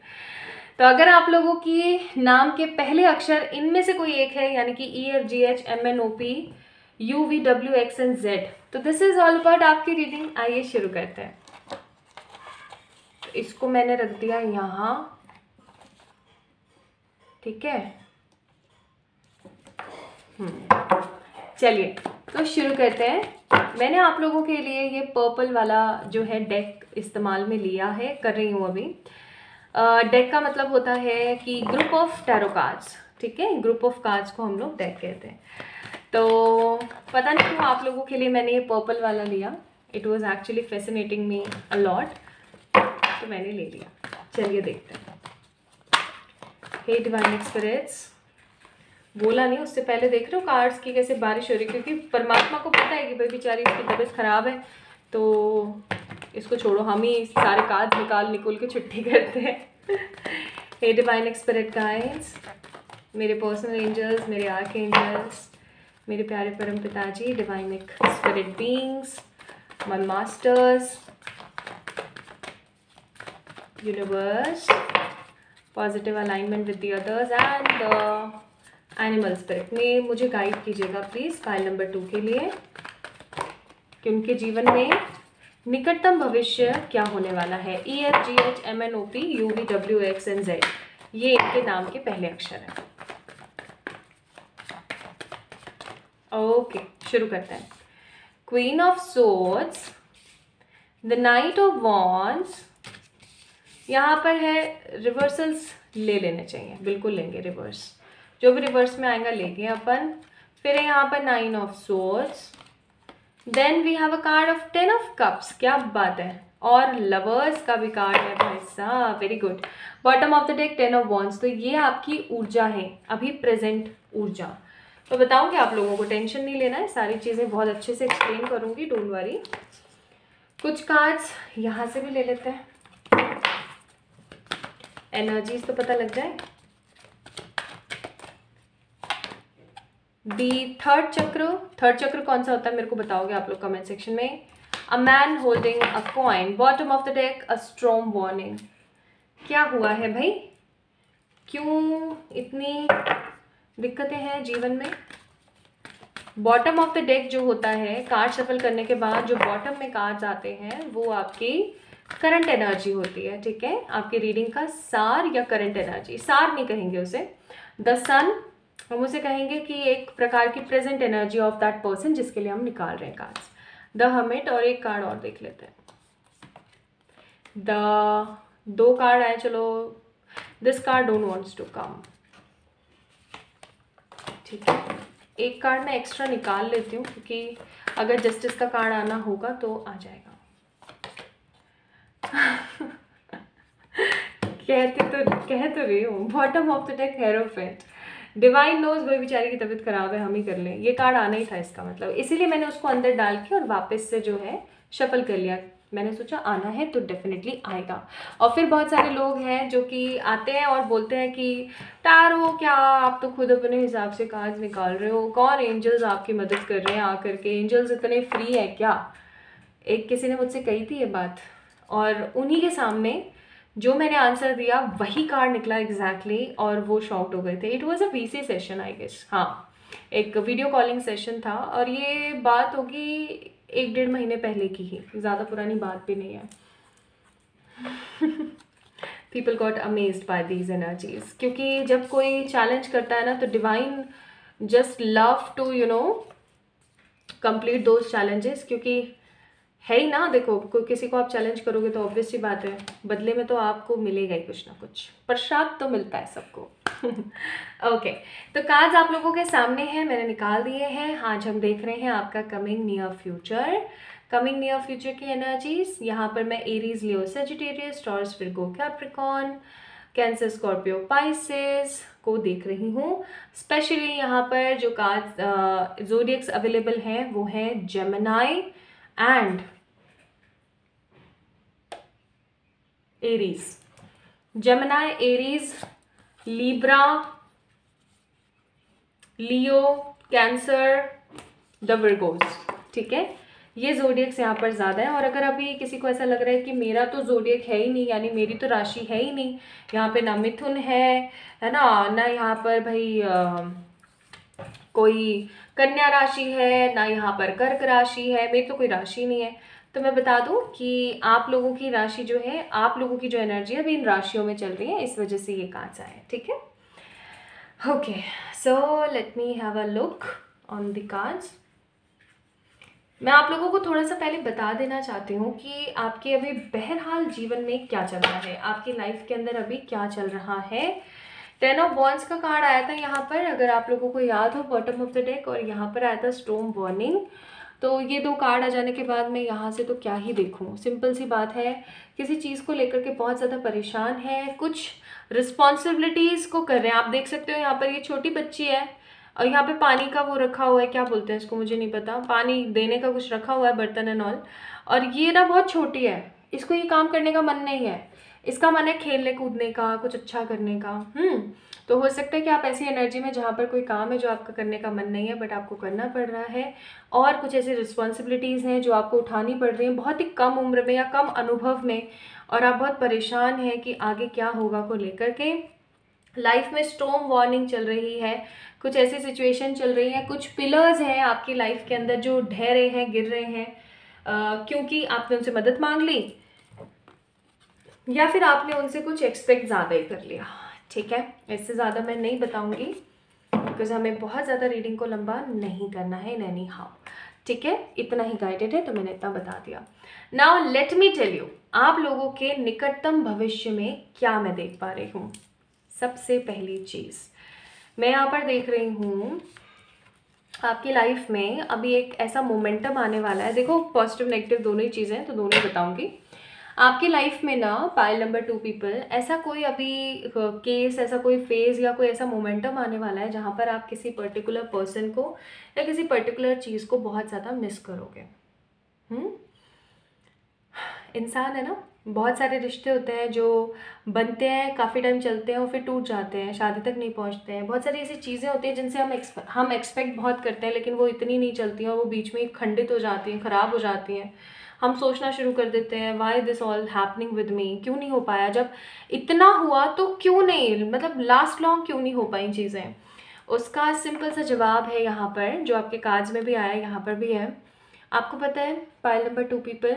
तो अगर आप लोगों की नाम के पहले अक्षर इनमें से कोई एक है, यानी कि E F G H M N O P U V W X and Z, तो दिस इज ऑल अबाउट आपकी रीडिंग। आइए शुरू करते हैं। तो इसको मैंने रख दिया यहाँ, ठीक है। चलिए तो शुरू करते हैं। मैंने आप लोगों के लिए ये पर्पल वाला जो है डेक इस्तेमाल में लिया है, कर रही हूँ अभी। डेक uh, का मतलब होता है कि ग्रुप ऑफ टैरो कार्ड्स, ठीक है। ग्रुप ऑफ कार्ड्स को हम लोग डेक कहते हैं। तो पता नहीं क्यों आप लोगों के लिए मैंने ये पर्पल वाला लिया, it was actually fascinating me a lot, तो मैंने ले लिया। चलिए देखते हैं। हे डिवाइन स्पिरिट्स, बोला नहीं उससे पहले देख रहे हो कार्ड्स की कैसे बारिश हो रही, क्योंकि परमात्मा को पता है कि भाई बेचारी इसकी तबीयत ख़राब है तो इसको छोड़ो, हम ही सारे कार्ड्स निकाल निकल के छुट्टी करते हैं। हे डिवाइन स्पिरिट गाइड्स, मेरे पर्सनल एंजल्स, मेरे आर्क एंजल्स, मेरे प्यारे परम पिताजी divine spirit beings, my masters, universe, positive alignment with the others and animal spirit में मुझे गाइड कीजिएगा प्लीज़ फाइल नंबर टू के लिए, कि उनके जीवन में निकटतम भविष्य क्या होने वाला है। E F G H M N O P U V W X and Z, ये इनके नाम के पहले अक्षर हैं। ओके okay, शुरू करते हैं। Queen of swords, the knight of wands, यहाँ पर है रिवर्सल्स ले लेने चाहिए, बिल्कुल लेंगे रिवर्स, जो भी रिवर्स में आएगा लेंगे अपन। फिर है यहाँ पर nine of swords, then we have a card of ten of cups, क्या बात है, और लवर्स का भी कार्ड है भाई साहब, very good. Bottom of the deck ten of wands, तो ये आपकी ऊर्जा है, अभी प्रेजेंट ऊर्जा। तो बताऊँ कि आप लोगों को टेंशन नहीं लेना है, सारी चीज़ें बहुत अच्छे से एक्सप्लेन करूँगी, डोंट वरी। कुछ कार्ड्स यहाँ से भी ले लेते हैं, एनर्जीज तो पता लग जाए। दी थर्ड चक्र, थर्ड चक्र कौन सा होता है मेरे को बताओगे आप लोग कमेंट सेक्शन में। A man holding a coin, bottom of the deck a strong warning, क्या हुआ है भाई, क्यों इतनी दिक्कतें हैं जीवन में। बॉटम ऑफ द डेक जो होता है, कार्ड शफल करने के बाद जो बॉटम में कार्ड्स आते हैं वो आपकी करंट एनर्जी होती है, ठीक है, आपकी रीडिंग का सार या करंट एनर्जी। सार नहीं कहेंगे उसे, द सन हम उसे कहेंगे, कि एक प्रकार की present energy of that person जिसके लिए हम निकाल रहे हैं कार्ड्स। द हर्मिट, और एक कार्ड और देख लेते हैं, द दो कार्ड आए, चलो this card don't wants to come, ठीक है। एक कार्ड मैं एक्स्ट्रा निकाल लेती हूँ क्योंकि अगर जस्टिस का कार्ड आना होगा तो आ जाएगा। कहते तो कह तो रही हूँ। Bottom of the deck hierophant, divine knows वही बेचारी की तबीयत खराब है, हम ही कर लें, ये कार्ड आना ही था इसका मतलब, इसीलिए मैंने उसको अंदर डाल के और वापस से जो है शफल कर लिया। मैंने सोचा आना है तो डेफिनेटली आएगा। और फिर बहुत सारे लोग हैं जो कि आते हैं और बोलते हैं कि तारो क्या आप तो खुद अपने हिसाब से कार्ड निकाल रहे हो, कौन एंजल्स आपकी मदद कर रहे हैं आकर के, एंजल्स इतने फ्री है क्या। एक किसी ने मुझसे कही थी ये बात और उन्हीं के सामने जो मैंने आंसर दिया वही कार्ड निकला एग्जैक्टली exactly, और वो शॉक्ड हो गए थे। It was a V C session I guess, हाँ एक वीडियो कॉलिंग सेशन था और ये बात होगी एक डेढ़ महीने पहले की ही, ज़्यादा पुरानी बात भी नहीं है। People got amazed by these energies, क्योंकि जब कोई चैलेंज करता है ना तो divine just love to you know complete those challenges, क्योंकि है ही ना, देखो कोई किसी को आप चैलेंज करोगे तो ऑब्वियस सी बात है बदले में तो आपको मिलेगा ही कुछ ना कुछ, प्रसाद तो मिलता है सबको। Okay okay. तो कार्ड्स आप लोगों के सामने हैं, मैंने निकाल दिए हैं। आज हम देख रहे हैं आपका coming near future, coming near future की एनर्जीज। यहाँ पर मैं Aries, Leo, Sagittarius, Taurus, Virgo, Capricorn, Cancer, Scorpio, Pisces को देख रही हूँ। स्पेशली यहाँ पर जो कार्ड्स ज़ोडिएक्स अवेलेबल हैं वो है Gemini and Aries, Gemini, Aries, Libra, Leo, Cancer, the Virgos, ठीक है। ये जोडियक्स यहाँ पर ज़्यादा है। और अगर अभी किसी को ऐसा लग रहा है कि मेरा तो जोडियक है ही नहीं, यानी मेरी तो राशि है ही नहीं, यहाँ पे ना मिथुन है है ना, ना यहाँ पर भाई आ, कोई कन्या राशि है, ना यहाँ पर कर्क राशि है, मेरी तो कोई राशि नहीं है, तो मैं बता दूं कि आप लोगों की राशि जो है, आप लोगों की जो एनर्जी है अभी इन राशियों में चल रही है, इस वजह से ये कार्ड्स आए, ठीक है। Okay so let me have a look on the cards. मैं आप लोगों को थोड़ा सा पहले बता देना चाहती हूँ कि आपके अभी बहरहाल जीवन में क्या चल रहा है, आपकी लाइफ के अंदर अभी क्या चल रहा है। टेन ऑफ बॉन्ड्स का कार्ड आया था यहाँ पर, अगर आप लोगों को याद हो, बॉटम ऑफ द डेक, और यहाँ पर आया था स्टॉर्म वार्निंग। तो ये दो कार्ड आ जाने के बाद मैं यहाँ से तो क्या ही देखूँ, सिंपल सी बात है, किसी चीज़ को लेकर के बहुत ज़्यादा परेशान है, कुछ रिस्पॉन्सिबिलिटीज़ को कर रहे हैं। आप देख सकते हो यहाँ पर ये छोटी बच्ची है और यहाँ पे पानी का वो रखा हुआ है, क्या बोलते हैं इसको मुझे नहीं पता, पानी देने का कुछ रखा हुआ है, बर्तन एंड ऑल, और ये ना बहुत छोटी है, इसको ये काम करने का मन नहीं है, इसका मन है खेलने कूदने का, कुछ अच्छा करने का। हम्म तो हो सकता है कि आप ऐसी एनर्जी में जहाँ पर कोई काम है जो आपका करने का मन नहीं है बट आपको करना पड़ रहा है, और कुछ ऐसी रिस्पॉन्सिबिलिटीज़ हैं जो आपको उठानी पड़ रही हैं बहुत ही कम उम्र में या कम अनुभव में, और आप बहुत परेशान हैं कि आगे क्या होगा को लेकर के। लाइफ में स्टॉर्म वार्निंग चल रही है, कुछ ऐसी सिचुएशन चल रही है, कुछ पिलर्स हैं आपकी लाइफ के अंदर जो ढह रहे हैं, गिर रहे हैं, Uh, क्योंकि आपने उनसे मदद मांग ली या फिर आपने उनसे कुछ एक्सपेक्ट ज़्यादा ही कर लिया, ठीक है। इससे ज़्यादा मैं नहीं बताऊंगी बिकॉज हमें बहुत ज़्यादा रीडिंग को लंबा नहीं करना है इन एनी हाउ, ठीक है। इतना ही गाइडेड है तो मैंने इतना बता दिया। Now let me tell you आप लोगों के निकटतम भविष्य में क्या मैं देख पा रही हूँ। सबसे पहली चीज़ मैं यहाँ पर देख रही हूँ आपकी लाइफ में अभी एक ऐसा मोमेंटम आने वाला है, देखो पॉजिटिव नेगेटिव दोनों ही चीज़ें हैं तो दोनों ही बताऊंगी। आपकी लाइफ में ना पाइल नंबर टू पीपल, ऐसा कोई अभी केस, ऐसा कोई फेज़ या कोई ऐसा मोमेंटम आने वाला है जहाँ पर आप किसी पर्टिकुलर पर्सन को या किसी पर्टिकुलर चीज़ को बहुत ज़्यादा मिस करोगे। हम्म इंसान है ना, बहुत सारे रिश्ते होते हैं जो बनते हैं, काफ़ी टाइम चलते हैं और फिर टूट जाते हैं, शादी तक नहीं पहुंचते हैं। बहुत सारी ऐसी चीज़ें होती हैं जिनसे हम एक्सपेक्ट हम एक्सपेक्ट बहुत करते हैं लेकिन वो इतनी नहीं चलती हैं और वो बीच में खंडित हो जाती हैं, ख़राब हो जाती हैं। हम सोचना शुरू कर देते हैं why this all happening with me, क्यों नहीं हो पाया, जब इतना हुआ तो क्यों नहीं, मतलब लास्ट लॉन्ग क्यों नहीं हो पाई चीज़ें। उसका सिंपल सा जवाब है यहाँ पर, जो आपके कार्ड्स में भी आया यहाँ पर भी है। आपको पता है पाइल नंबर टू पीपल,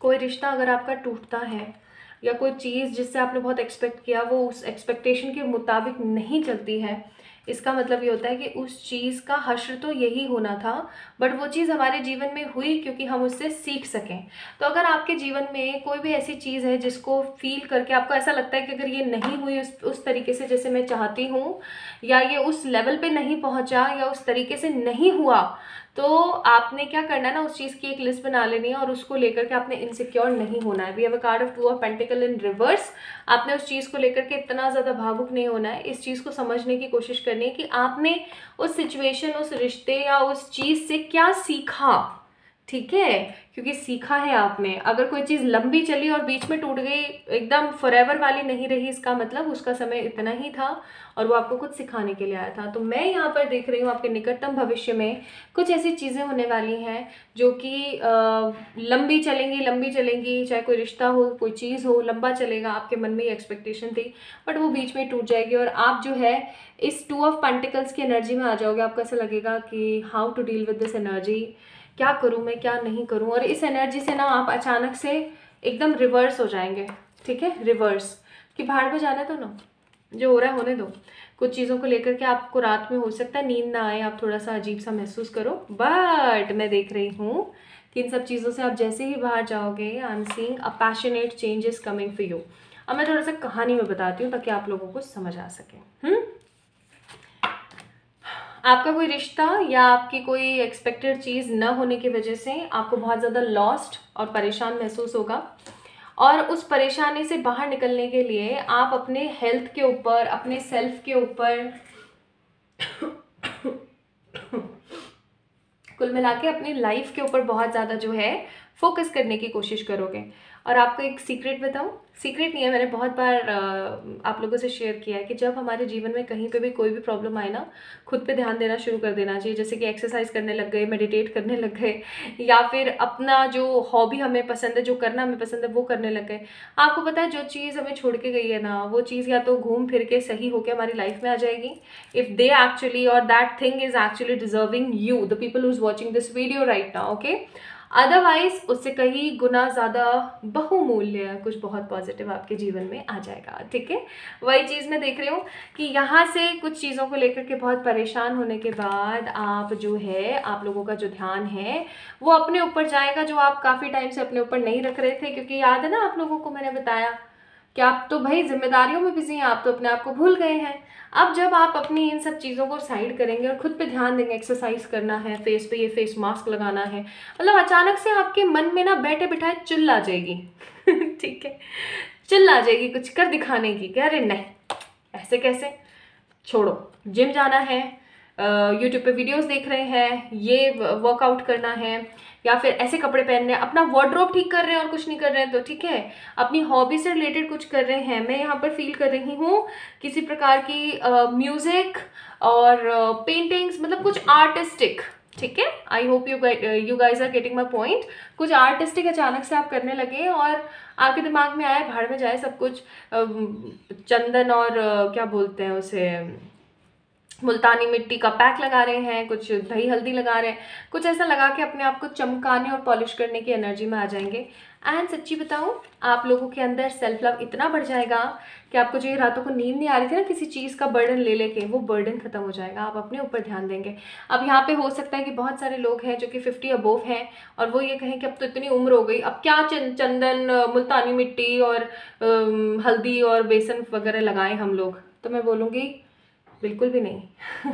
कोई रिश्ता अगर आपका टूटता है या कोई चीज़ जिससे आपने बहुत एक्सपेक्ट किया वो उस एक्सपेक्टेशन के मुताबिक नहीं चलती है, इसका मतलब ये होता है कि उस चीज़ का हश्र तो यही होना था बट वो चीज़ हमारे जीवन में हुई क्योंकि हम उससे सीख सकें। तो अगर आपके जीवन में कोई भी ऐसी चीज़ है जिसको फील करके आपको ऐसा लगता है कि अगर ये नहीं हुई उस उस तरीके से जैसे मैं चाहती हूँ, या ये उस लेवल पे नहीं पहुँचा या उस तरीके से नहीं हुआ तो आपने क्या करना है ना, उस चीज़ की एक लिस्ट बना लेनी है और उसको लेकर के आपने इनसिक्योर नहीं होना है। We have a card of two of pentacle in reverse. आपने उस चीज़ को लेकर के इतना ज़्यादा भावुक नहीं होना है। इस चीज़ को समझने की कोशिश करनी है कि आपने उस सिचुएशन, उस रिश्ते या उस चीज़ से क्या सीखा। ठीक है, क्योंकि सीखा है आपने। अगर कोई चीज़ लंबी चली और बीच में टूट गई, एकदम फॉरएवर वाली नहीं रही, इसका मतलब उसका समय इतना ही था और वो आपको कुछ सिखाने के लिए आया था। तो मैं यहाँ पर देख रही हूँ आपके निकटतम भविष्य में कुछ ऐसी चीज़ें होने वाली हैं जो कि लंबी चलेंगी लंबी चलेंगी चाहे कोई रिश्ता हो, कोई चीज़ हो, लंबा चलेगा। आपके मन में ये एक्सपेक्टेशन थी बट वो बीच में टूट जाएगी और आप जो है इस टू ऑफ पेंटिकल्स की एनर्जी में आ जाओगे। आपको ऐसा लगेगा कि how to deal with this energy, क्या करूं मैं, क्या नहीं करूं। और इस एनर्जी से ना आप अचानक से एकदम रिवर्स हो जाएंगे। ठीक है, रिवर्स कि बाहर में जाना तो ना, जो हो रहा है होने दो। कुछ चीज़ों को लेकर के आपको रात में हो सकता है नींद ना आए, आप थोड़ा सा अजीब सा महसूस करो, बट मैं देख रही हूँ कि इन सब चीज़ों से आप जैसे ही बाहर जाओगे, I am seeing a passionate changes coming for you. अब मैं थोड़ा सा कहानी में बताती हूँ ताकि आप लोगों को समझ आ सके। आपका कोई रिश्ता या आपकी कोई एक्सपेक्टेड चीज़ न होने की वजह से आपको बहुत ज़्यादा लॉस्ट और परेशान महसूस होगा और उस परेशानी से बाहर निकलने के लिए आप अपने हेल्थ के ऊपर, अपने सेल्फ के ऊपर कुल मिला के अपनी लाइफ के ऊपर बहुत ज़्यादा जो है फोकस करने की कोशिश करोगे। और आपको एक सीक्रेट बताऊं, सीक्रेट नहीं है, मैंने बहुत बार आप लोगों से शेयर किया है कि जब हमारे जीवन में कहीं पे भी कोई भी प्रॉब्लम आए ना, खुद पे ध्यान देना शुरू कर देना चाहिए। जैसे कि एक्सरसाइज करने लग गए, मेडिटेट करने लग गए, या फिर अपना जो हॉबी हमें पसंद है, जो करना हमें पसंद है वो करने लग गए। आपको पता है जो चीज़ हमें छोड़ के गई है ना, वो चीज़ या तो घूम फिर के सही होकर हमारी लाइफ में आ जाएगी। इफ़ दे एक्चुअली और that thing is actually deserving you, the people who is watching this video right now, okay. Otherwise उससे कहीं गुना ज़्यादा बहुमूल्य कुछ बहुत पॉजिटिव आपके जीवन में आ जाएगा। ठीक है, वही चीज़ मैं देख रही हूँ कि यहाँ से कुछ चीज़ों को लेकर के बहुत परेशान होने के बाद आप जो है, आप लोगों का जो ध्यान है वो अपने ऊपर जाएगा, जो आप काफ़ी टाइम से अपने ऊपर नहीं रख रहे थे। क्योंकि याद है ना, आप लोगों को मैंने बताया कि आप तो भाई जिम्मेदारियों में बिजी हैं, आप तो अपने आप को भूल गए हैं। अब जब आप अपनी इन सब चीज़ों को साइड करेंगे और खुद पे ध्यान देंगे, एक्सरसाइज करना है, फेस पे ये फेस मास्क लगाना है, मतलब अचानक से आपके मन में ना बैठे बिठाए चिल आ जाएगी ठीक है, चिल आ जाएगी कुछ कर दिखाने की, अरे नहीं ऐसे कैसे, छोड़ो, जिम जाना है, यूट्यूब पे वीडियोस देख रहे हैं, ये वर्कआउट करना है, या फिर ऐसे कपड़े पहनने हैं, अपना वार्डरोब ठीक कर रहे हैं और कुछ नहीं कर रहे हैं। तो ठीक है, अपनी हॉबी से रिलेटेड कुछ कर रहे हैं। मैं यहाँ पर फील कर रही हूँ किसी प्रकार की म्यूज़िक और पेंटिंग्स, मतलब कुछ आर्टिस्टिक। ठीक है, I hope you you guys are getting my point. कुछ आर्टिस्टिक अचानक से आप करने लगे और आपके दिमाग में आया भाड़ में जाए सब कुछ, चंदन और क्या बोलते हैं उसे, मुल्तानी मिट्टी का पैक लगा रहे हैं, कुछ दही हल्दी लगा रहे हैं, कुछ ऐसा लगा के अपने आप को चमकाने और पॉलिश करने की एनर्जी में आ जाएंगे। एंड सच्ची बताऊं, आप लोगों के अंदर सेल्फ लव इतना बढ़ जाएगा कि आपको जो ये रातों को नींद नहीं आ रही थी ना किसी चीज़ का बर्डन ले लेके, वो बर्डन खत्म हो जाएगा। आप अपने ऊपर ध्यान देंगे। अब यहाँ पे हो सकता है कि बहुत सारे लोग हैं जो कि फिफ्टी अबोव हैं और वो ये कहें कि अब तो इतनी उम्र हो गई, अब क्या चंदन, मुल्तानी मिट्टी और हल्दी और बेसन वगैरह लगाएं हम लोग। तो मैं बोलूँगी बिल्कुल भी नहीं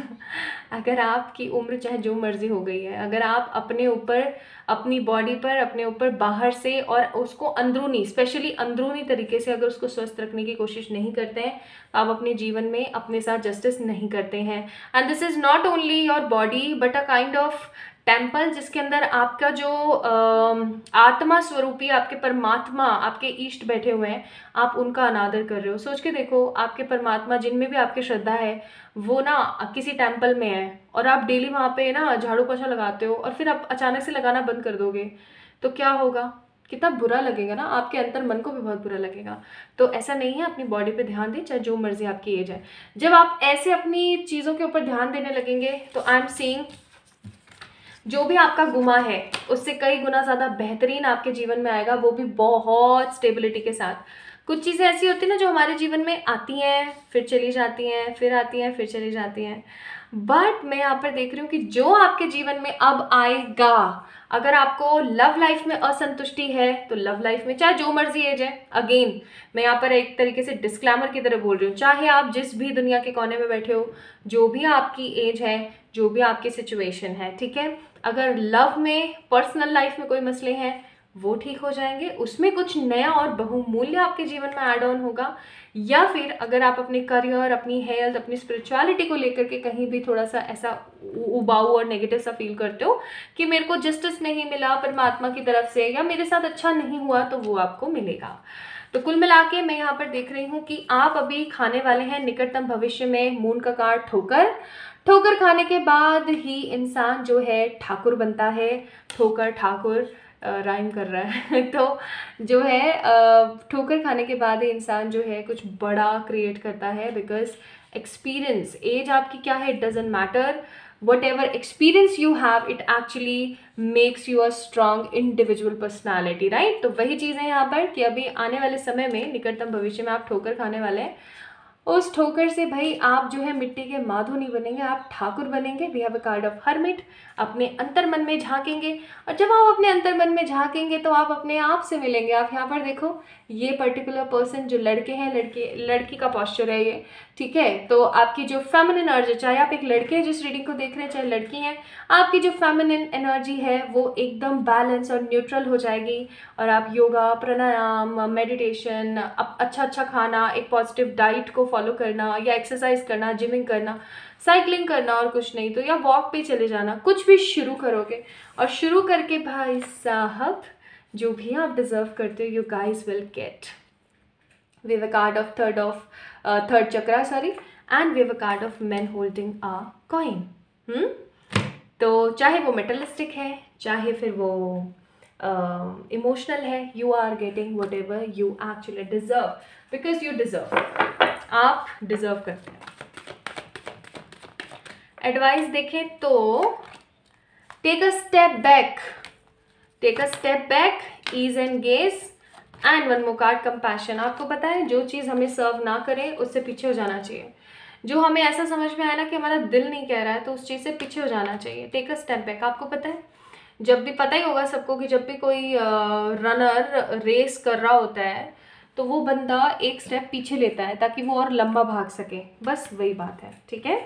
अगर आपकी उम्र चाहे जो मर्ज़ी हो गई है, अगर आप अपने ऊपर, अपनी बॉडी पर, अपने ऊपर बाहर से और उसको अंदरूनी, स्पेशली अंदरूनी तरीके से अगर उसको स्वस्थ रखने की कोशिश नहीं करते हैं तो आप अपने जीवन में अपने साथ जस्टिस नहीं करते हैं। And this is not only your body but a kind of temple जिसके अंदर आपका जो आत्मा स्वरूपी, आपके परमात्मा, आपके ईष्ट बैठे हुए हैं, आप उनका अनादर कर रहे हो। सोच के देखो, आपके परमात्मा जिनमें भी आपकी श्रद्धा है वो ना किसी टेम्पल में है और आप डेली वहाँ पे ना झाड़ू पोछा लगाते हो और फिर आप अचानक से लगाना बंद कर दोगे तो क्या होगा, कितना बुरा लगेगा ना, आपके अंतर मन को भी बहुत बुरा लगेगा। तो ऐसा नहीं है, अपनी बॉडी पे ध्यान दें चाहे जो मर्जी आपकी एज है। जब आप ऐसे अपनी चीज़ों के ऊपर ध्यान देने लगेंगे तो आई एम सीइंग जो भी आपका गुमा है उससे कई गुना ज़्यादा बेहतरीन आपके जीवन में आएगा, वो भी बहुत स्टेबिलिटी के साथ। कुछ चीज़ें ऐसी होती हैं ना जो हमारे जीवन में आती हैं फिर चली जाती हैं फिर आती हैं फिर चली जाती हैं, बट मैं यहाँ पर देख रही हूँ कि जो आपके जीवन में अब आएगा, अगर आपको लव लाइफ में असंतुष्टि है तो लव लाइफ में चाहे जो मर्जी एज है, अगेन मैं यहाँ पर एक तरीके से डिस्क्लेमर की तरह बोल रही हूँ, चाहे आप जिस भी दुनिया के कोने में बैठे हो, जो भी आपकी एज है, जो भी आपकी सिचुएशन है, ठीक है, अगर लव में पर्सनल लाइफ में कोई मसले हैं वो ठीक हो जाएंगे, उसमें कुछ नया और बहुमूल्य आपके जीवन में ऐड ऑन होगा, या फिर अगर आप अपने करियर, अपनी हेल्थ, अपनी स्पिरिचुअलिटी को लेकर के कहीं भी थोड़ा सा ऐसा उबाऊ और नेगेटिव सा फील करते हो कि मेरे को जस्टिस नहीं मिला परमात्मा की तरफ से या मेरे साथ अच्छा नहीं हुआ, तो वो आपको मिलेगा। तो कुल मिला के मैं यहाँ पर देख रही हूँ कि आप अभी खाने वाले हैं निकटतम भविष्य में मून का कार्ड ठोकर। ठोकर खाने के बाद ही इंसान जो है ठाकुर बनता है, ठोकर ठाकुर राइम कर रहा है तो जो है ठोकर खाने के बाद ही इंसान जो है कुछ बड़ा क्रिएट करता है, बिकॉज एक्सपीरियंस, एज आपकी क्या है it doesn't matter, whatever experience you have it actually makes you a strong individual personality, right. तो वही चीज़ है यहाँ पर कि अभी आने वाले समय में निकटतम भविष्य में आप ठोकर खाने वाले हैं, उस ठोकर से भाई आप जो है मिट्टी के माधो नहीं बनेंगे, आप ठाकुर बनेंगे। We have a card of hermit, अपने अंतर मन में झांकेंगे, और जब आप अपने अंतर मन में झांकेंगे तो आप अपने आप से मिलेंगे। आप यहाँ पर देखो ये पर्टिकुलर पर्सन जो लड़के हैं, लड़के लड़की का पॉस्चर है ये, ठीक है, तो आपकी जो फेमिनिन एनर्जी, चाहे आप एक लड़के जिस रीडिंग को देख रहे हैं चाहे लड़की हैं, आपकी जो फेमिनिन एनर्जी है वो एकदम बैलेंस और न्यूट्रल हो जाएगी, और आप योगा, प्राणायाम, मेडिटेशन, अच्छा अच्छा खाना, एक पॉजिटिव डाइट को फॉलो करना या एक्सरसाइज करना, जिमिंग करना, साइकिलिंग करना और कुछ नहीं तो या वॉक पे चले जाना, कुछ भी शुरू करोगे, और शुरू करके भाई साहब जो भी आप डिजर्व करते हो you guys will get. We have a card of third of third chakra sorry and we have a card of man holding a coin. तो चाहे वो मेटलिस्टिक है चाहे फिर वो इमोशनल uh, है, you are getting whatever you actually deserve, because you deserve, आप डिजर्व करते हैं। एडवाइस देखें तो take a step back, take a step back, ease and gauge and one more card compassion. आपको पता है जो चीज़ हमें सर्व ना करे उससे पीछे हो जाना चाहिए, जो हमें ऐसा समझ में आया ना कि हमारा दिल नहीं कह रहा है तो उस चीज़ से पीछे हो जाना चाहिए। Take a step back. आपको पता है जब भी, पता ही होगा सबको कि जब भी कोई रनर रेस कर रहा होता है तो वो बंदा एक स्टेप पीछे लेता है ताकि वो और लंबा भाग सके, बस वही बात है, ठीक है।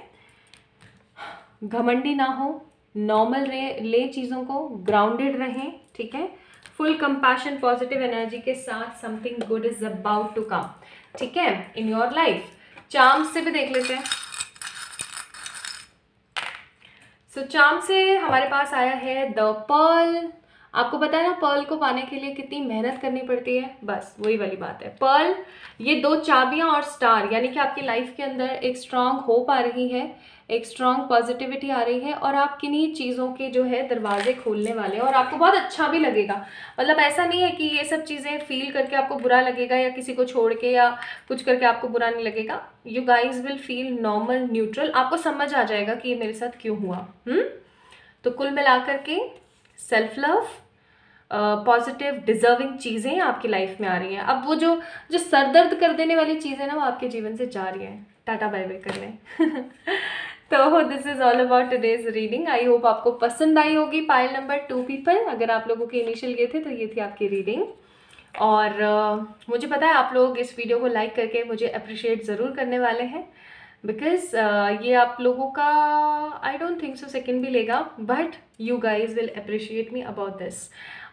घमंडी ना हो, नॉर्मल ले चीज़ों को, ग्राउंडेड रहें, ठीक है, फुल कंपैशन, पॉजिटिव एनर्जी के साथ something good is about to come, ठीक है, इन योर लाइफ। चार्म्स से भी देख लेते हैं। सो so, चार्म्स से हमारे पास आया है द पर्ल। आपको पता है ना पर्ल को पाने के लिए कितनी मेहनत करनी पड़ती है, बस वही वाली बात है। पर्ल ये दो चाबियां और स्टार, यानी कि आपकी लाइफ के अंदर एक स्ट्रांग होप आ रही है, एक स्ट्रांग पॉजिटिविटी आ रही है, और आप किन्हीं चीज़ों के जो है दरवाजे खोलने वाले हैं, और आपको बहुत अच्छा भी लगेगा। मतलब ऐसा नहीं है कि ये सब चीज़ें फील करके आपको बुरा लगेगा या किसी को छोड़ के या कुछ करके आपको बुरा नहीं लगेगा। You guys will feel normal, neutral, आपको समझ आ जाएगा कि ये मेरे साथ क्यों हुआ। हुँ? तो कुल मिला करके सेल्फ लव, पॉजिटिव, डिजर्विंग चीज़ें आपकी लाइफ में आ रही हैं। अब वो जो जो सरदर्द कर देने वाली चीज़ें ना वो आपके जीवन से जा रही हैं, टाटा बाय बाय कर लें। तो this is all about today's reading. I hope आपको पसंद आई होगी। पाइल नंबर टू पीपल, अगर आप लोगों के इनिशियल ये थे तो ये थी आपकी रीडिंग, और uh, मुझे पता है आप लोग इस वीडियो को लाइक करके मुझे अप्रिशिएट ज़रूर करने वाले हैं, बिकॉज uh, ये आप लोगों का I don't think so second भी लेगा, but you guys will appreciate me about this.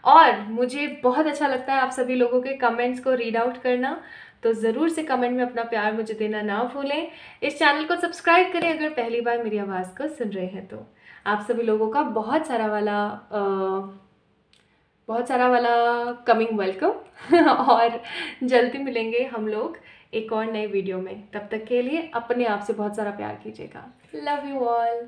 और मुझे बहुत अच्छा लगता है आप सभी लोगों के कमेंट्स को रीड आउट करना, तो ज़रूर से कमेंट में अपना प्यार मुझे देना ना भूलें। इस चैनल को सब्सक्राइब करें अगर पहली बार मेरी आवाज़ को सुन रहे हैं। तो आप सभी लोगों का बहुत सारा वाला आ, बहुत सारा वाला कमिंग वेलकम और जल्दी मिलेंगे हम लोग एक और नए वीडियो में। तब तक के लिए अपने आप से बहुत सारा प्यार कीजिएगा। Love you all.